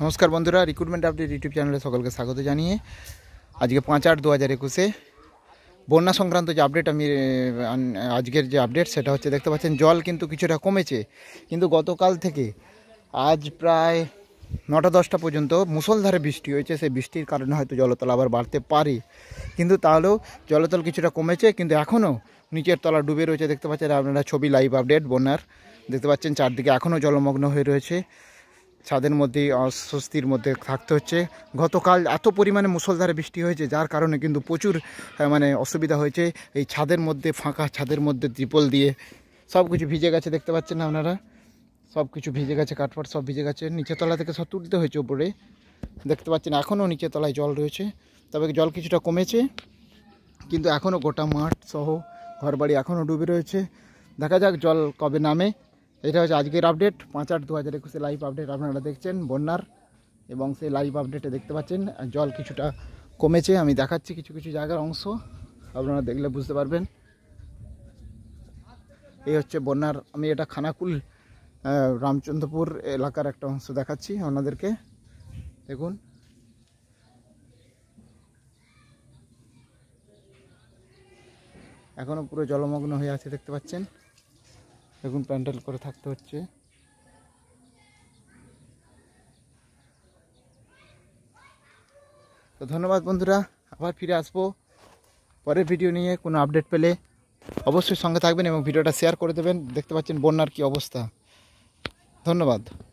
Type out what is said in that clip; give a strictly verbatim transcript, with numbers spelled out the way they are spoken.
নমস্কার বন্ধুরা, recruitment update YouTube চ্যানেলে সকলকে স্বাগত জানিয়ে আজকে পাঁচ আট দু হাজার একুশে বন্যা সংক্রান্ত যে আপডেট আমি আজকের যে আপডেট সেটা হচ্ছে দেখতে পাচ্ছেন জল কিন্তু কিছুটা কমেছে, কিন্তু গতকাল থেকে আজ প্রায় নটা দশটা পর্যন্ত মুষলধারে বৃষ্টি হয়েছে। সেই বৃষ্টির কারণে হয়তো জলতল আবার বাড়তে পারে, কিন্তু তাহলেও জলতল কিছুটা কমেছে, কিন্তু এখনও নিচের তলা ডুবে রয়েছে। দেখতে পাচ্ছেন আপনারা ছবি লাইভ আপডেট বন্যার, দেখতে পাচ্ছেন চারদিকে এখনও জলমগ্ন হয়ে রয়েছে, ছাদের মধ্যেই অস্বস্তির মধ্যে থাকতে হচ্ছে। গতকাল এত পরিমাণে মুষলধারে বৃষ্টি হয়েছে যার কারণে কিন্তু প্রচুর মানে অসুবিধা হয়েছে। এই ছাদের মধ্যে ফাঁকা ছাদের মধ্যে ত্রিপল দিয়ে সব কিছু ভিজে গেছে, দেখতে পাচ্ছেন আপনারা সব কিছু ভিজে গেছে, কাঠফাট সব ভিজে গেছে। নিচের তলা থেকে সব তুলতে হয়েছে উপরে, দেখতে পাচ্ছেন এখনও নিচের তলায় জল রয়েছে। তবে জল কিছুটা কমেছে, কিন্তু এখনও গোটা মাঠ সহ ঘরবাড়ি এখনও ডুবে রয়েছে। দেখা যাক জল কবে নামে। এটা হচ্ছে আজকের আপডেট পাঁচ আট দু হাজার একুশে লাইভ আপডেট আপনারা দেখছেন বন্যার, এবং সেই লাইভ আপডেটে দেখতে পাচ্ছেন জল কিছুটা কমেছে। আমি দেখাচ্ছি কিছু কিছু জায়গার অংশ, আপনারা দেখলে বুঝতে পারবেন। এই হচ্ছে বন্যার, আমি এটা খানাকুল রামচন্দ্রপুর এলাকার একটা অংশ দেখাচ্ছি আপনাদেরকে, দেখুন। এখনও পুরো জলমগ্ন হয়ে আছে, দেখতে পাচ্ছেন, দেখুন প্যান্ডেল করে থাকতে হচ্ছে। তো ধন্যবাদ বন্ধুরা, আবার ফিরে আসবো পরের ভিডিও নিয়ে। কোনো আপডেট পেলে অবশ্যই সঙ্গে থাকবেন এবং ভিডিওটা শেয়ার করে দেবেন। দেখতে পাচ্ছেন বন্যার কি অবস্থা। ধন্যবাদ।